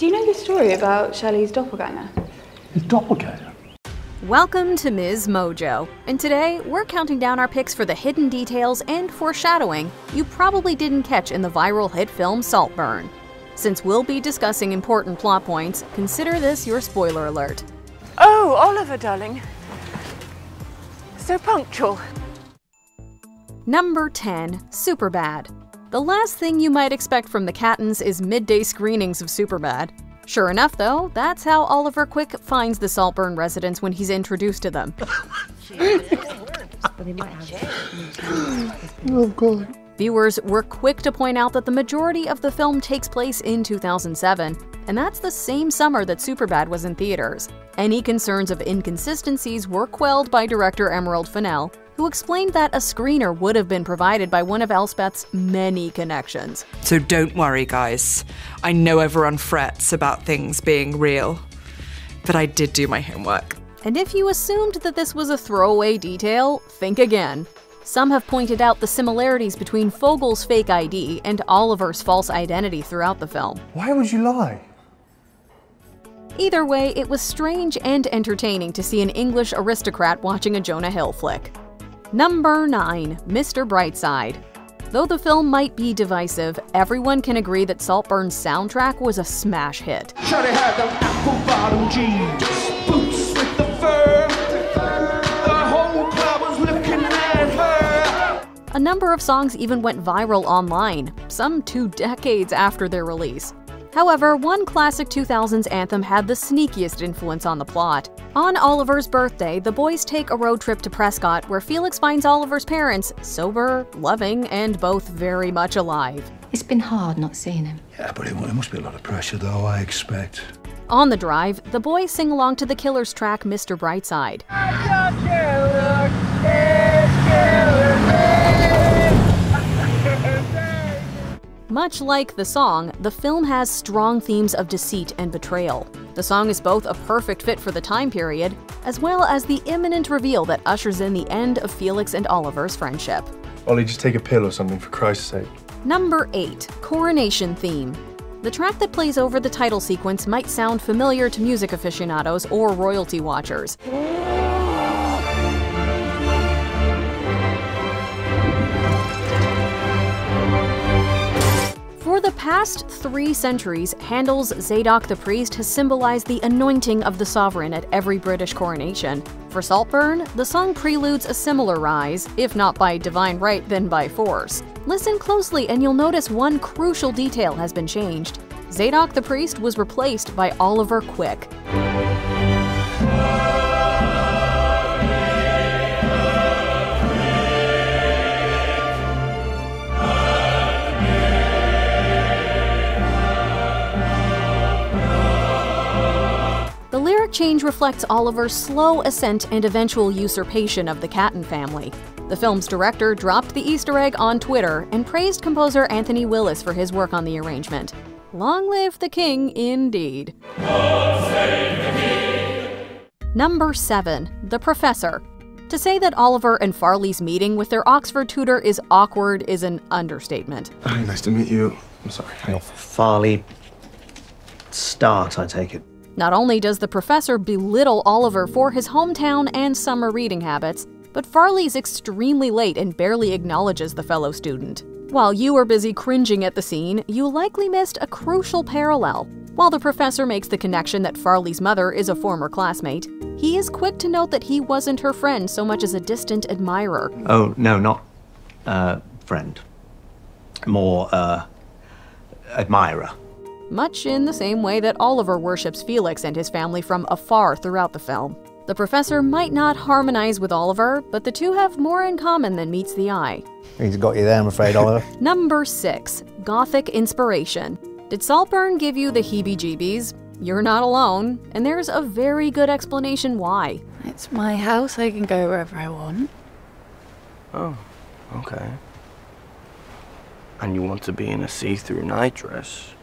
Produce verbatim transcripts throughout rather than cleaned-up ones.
Do you know the story about Shelley's doppelganger? His doppelganger? Welcome to MsMojo, and today we're counting down our picks for the hidden details and foreshadowing you probably didn't catch in the viral hit film Saltburn. Since we'll be discussing important plot points, consider this your spoiler alert. Oh, Oliver, darling. So punctual. Number ten. Superbad. The last thing you might expect from the Cattons is midday screenings of Superbad. Sure enough, though, that's how Oliver Quick finds the Saltburn residents when he's introduced to them. Oh, God. Viewers were quick to point out that the majority of the film takes place in two thousand seven, and that's the same summer that Superbad was in theaters. Any concerns of inconsistencies were quelled by director Emerald Fennell, who explained that a screener would have been provided by one of Elspeth's many connections. So don't worry, guys. I know everyone frets about things being real, but I did do my homework. And if you assumed that this was a throwaway detail, think again. Some have pointed out the similarities between Fogel's fake I D and Oliver's false identity throughout the film. Why would you lie? Either way, it was strange and entertaining to see an English aristocrat watching a Jonah Hill flick. Number nine. Mister Brightside. Though the film might be divisive, everyone can agree that Saltburn's soundtrack was a smash hit. Shawty had them apple bottom jeans, boots with the fur. The whole club was looking at her. A number of songs even went viral online, some two decades after their release. However, one classic two thousands anthem had the sneakiest influence on the plot. On Oliver's birthday, the boys take a road trip to Prescott, where Felix finds Oliver's parents sober, loving, and both very much alive. It's been hard not seeing him. Yeah, but it must be a lot of pressure, though, I expect. On the drive, the boys sing along to the Killer's track, Mister Brightside. Much like the song, the film has strong themes of deceit and betrayal. The song is both a perfect fit for the time period, as well as the imminent reveal that ushers in the end of Felix and Oliver's friendship. Ollie, just take a pill or something, for Christ's sake. Number eight. Coronation theme. The track that plays over the title sequence might sound familiar to music aficionados or royalty watchers. For the past three centuries, Handel's Zadok the Priest has symbolized the anointing of the sovereign at every British coronation. For Saltburn, the song preludes a similar rise, if not by divine right, then by force. Listen closely and you'll notice one crucial detail has been changed. Zadok the Priest was replaced by Oliver Quick. Change reflects Oliver's slow ascent and eventual usurpation of the Catton family. The film's director dropped the Easter egg on Twitter and praised composer Anthony Willis for his work on the arrangement. Long live the king, indeed. Long save the king. Number seven. The Professor. To say that Oliver and Farley's meeting with their Oxford tutor is awkward is an understatement. Hi, nice to meet you. I'm sorry. Hang on. Farley Starks, I take it. Not only does the professor belittle Oliver for his hometown and summer reading habits, but Farley's extremely late and barely acknowledges the fellow student. While you were busy cringing at the scene, you likely missed a crucial parallel. While the professor makes the connection that Farley's mother is a former classmate, he is quick to note that he wasn't her friend so much as a distant admirer. Oh, no, not uh, friend. More uh, admirer. Much in the same way that Oliver worships Felix and his family from afar throughout the film. The professor might not harmonize with Oliver, but the two have more in common than meets the eye. He's got you there, I'm afraid, Oliver. Number six. Gothic inspiration. Did Saltburn give you the heebie-jeebies? You're not alone, and there's a very good explanation why. It's my house, I can go wherever I want. Oh, okay. And you want to be in a see-through nightdress?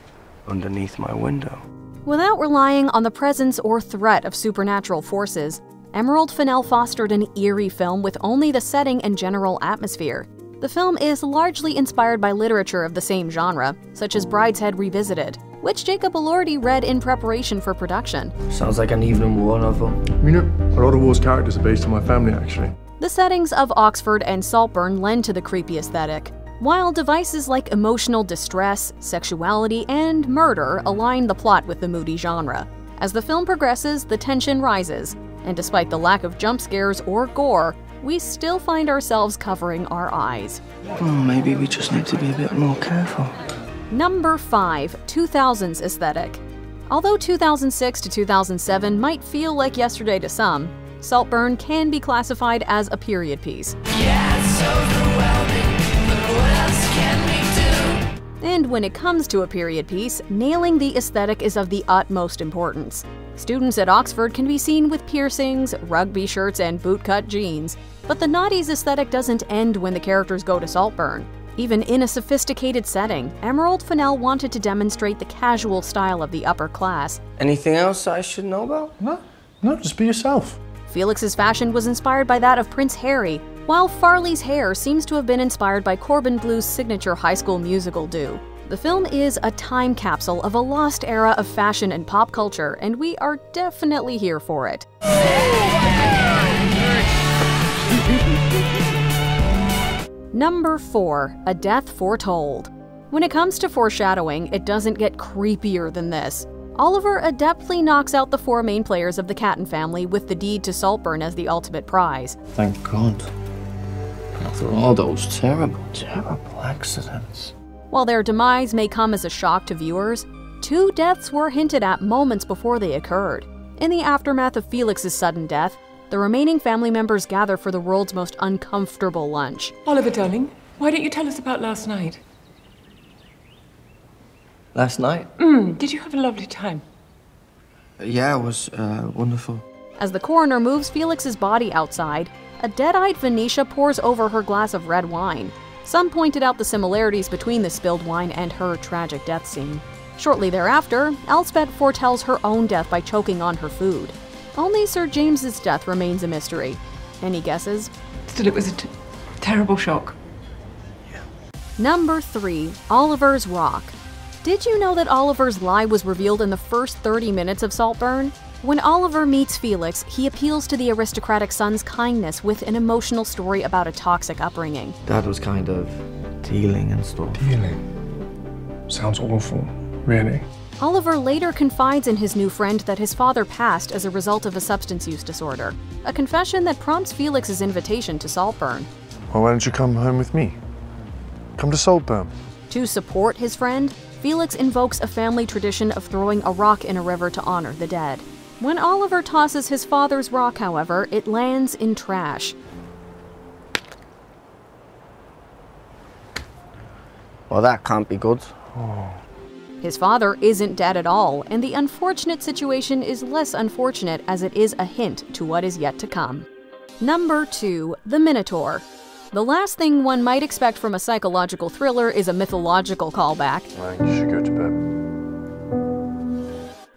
Underneath my window. Without relying on the presence or threat of supernatural forces, Emerald Fennell fostered an eerie film with only the setting and general atmosphere. The film is largely inspired by literature of the same genre, such as Brideshead Revisited, which Jacob Elordi read in preparation for production. Sounds like an even war novel. You know, a lot of war's characters are based on my family, actually. The settings of Oxford and Saltburn lend to the creepy aesthetic, while devices like emotional distress, sexuality, and murder align the plot with the moody genre. As the film progresses, the tension rises, and despite the lack of jump scares or gore, we still find ourselves covering our eyes. Well, maybe we just need to be a bit more careful. Number five, two thousands aesthetic. Although two thousand six to two thousand seven might feel like yesterday to some, Saltburn can be classified as a period piece. Yeah, it's overwhelming. And when it comes to a period piece, nailing the aesthetic is of the utmost importance. Students at Oxford can be seen with piercings, rugby shirts, and bootcut jeans. But the naughties aesthetic doesn't end when the characters go to Saltburn. Even in a sophisticated setting, Emerald Fennell wanted to demonstrate the casual style of the upper class. Anything else I should know about? No, no, just be yourself. Felix's fashion was inspired by that of Prince Harry, while Farley's hair seems to have been inspired by Corbin Blue's signature High School Musical do. The film is a time capsule of a lost era of fashion and pop culture, and we are definitely here for it. Number four, A Death Foretold. When it comes to foreshadowing, it doesn't get creepier than this. Oliver adeptly knocks out the four main players of the Catton family with the deed to Saltburn as the ultimate prize. Thank God. After all those terrible, terrible accidents. While their demise may come as a shock to viewers, two deaths were hinted at moments before they occurred. In the aftermath of Felix's sudden death, the remaining family members gather for the world's most uncomfortable lunch. Oliver, darling, why don't you tell us about last night? Last night? Mm, did you have a lovely time? Yeah, it was uh, wonderful. As the coroner moves Felix's body outside, a dead-eyed Venetia pours over her glass of red wine. Some pointed out the similarities between the spilled wine and her tragic death scene. Shortly thereafter, Elspeth foretells her own death by choking on her food. Only Sir James's death remains a mystery. Any guesses? Still, it was a t terrible shock. Yeah. Number three, Oliver's Rock. Did you know that Oliver's lie was revealed in the first thirty minutes of Saltburn? When Oliver meets Felix, he appeals to the aristocratic son's kindness with an emotional story about a toxic upbringing. Dad was kind of dealing and stuff. Dealing? Sounds awful, really. Oliver later confides in his new friend that his father passed as a result of a substance use disorder, a confession that prompts Felix's invitation to Saltburn. Well, why don't you come home with me? Come to Saltburn. To support his friend, Felix invokes a family tradition of throwing a rock in a river to honor the dead. When Oliver tosses his father's rock, however, it lands in trash. Well, that can't be good. Oh. His father isn't dead at all, and the unfortunate situation is less unfortunate as it is a hint to what is yet to come. Number two, The Minotaur. The last thing one might expect from a psychological thriller is a mythological callback. I think you should go to bed.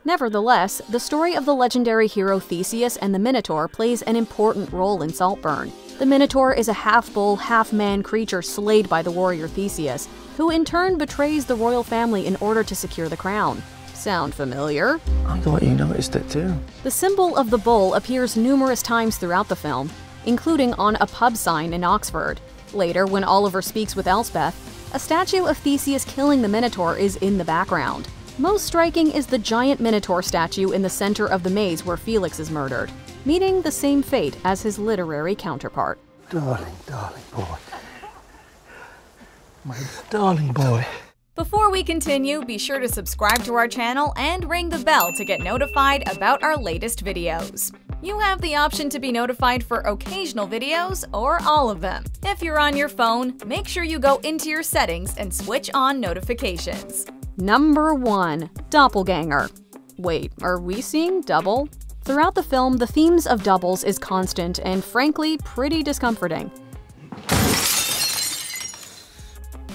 Nevertheless, the story of the legendary hero Theseus and the Minotaur plays an important role in Saltburn. The Minotaur is a half-bull, half-man creature slayed by the warrior Theseus, who in turn betrays the royal family in order to secure the crown. Sound familiar? I thought you noticed it too. The symbol of the bull appears numerous times throughout the film, including on a pub sign in Oxford. Later, when Oliver speaks with Elspeth, a statue of Theseus killing the Minotaur is in the background. Most striking is the giant Minotaur statue in the center of the maze where Felix is murdered, meeting the same fate as his literary counterpart. Darling, darling boy. My darling boy. Before we continue, be sure to subscribe to our channel and ring the bell to get notified about our latest videos. You have the option to be notified for occasional videos or all of them. If you're on your phone, make sure you go into your settings and switch on notifications. Number one, Doppelganger. Wait, are we seeing double? Throughout the film, the themes of doubles is constant and frankly, pretty discomforting.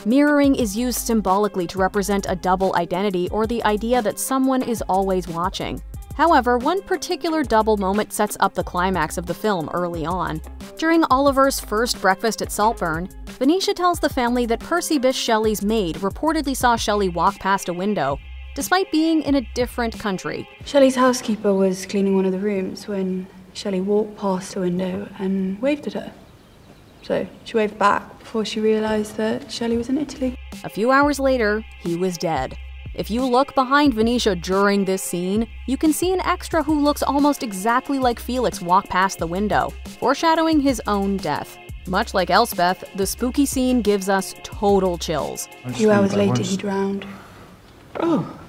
Mirroring is used symbolically to represent a double identity or the idea that someone is always watching. However, one particular double moment sets up the climax of the film early on. During Oliver's first breakfast at Saltburn, Venetia tells the family that Percy Bysshe Shelley's maid reportedly saw Shelley walk past a window, despite being in a different country. Shelley's housekeeper was cleaning one of the rooms when Shelley walked past the window and waved at her. So she waved back before she realized that Shelley was in Italy. A few hours later, he was dead. If you look behind Venetia during this scene, you can see an extra who looks almost exactly like Felix walk past the window, foreshadowing his own death. Much like Elspeth, the spooky scene gives us total chills. A few hours later, he drowned. Oh.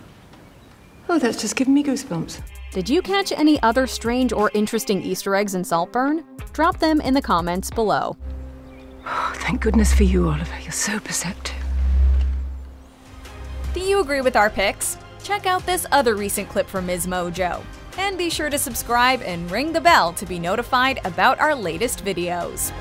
Oh, that's just giving me goosebumps. Did you catch any other strange or interesting Easter eggs in Saltburn? Drop them in the comments below. Oh, thank goodness for you, Oliver. You're so perceptive. Do you agree with our picks? Check out this other recent clip from MsMojo. And be sure to subscribe and ring the bell to be notified about our latest videos.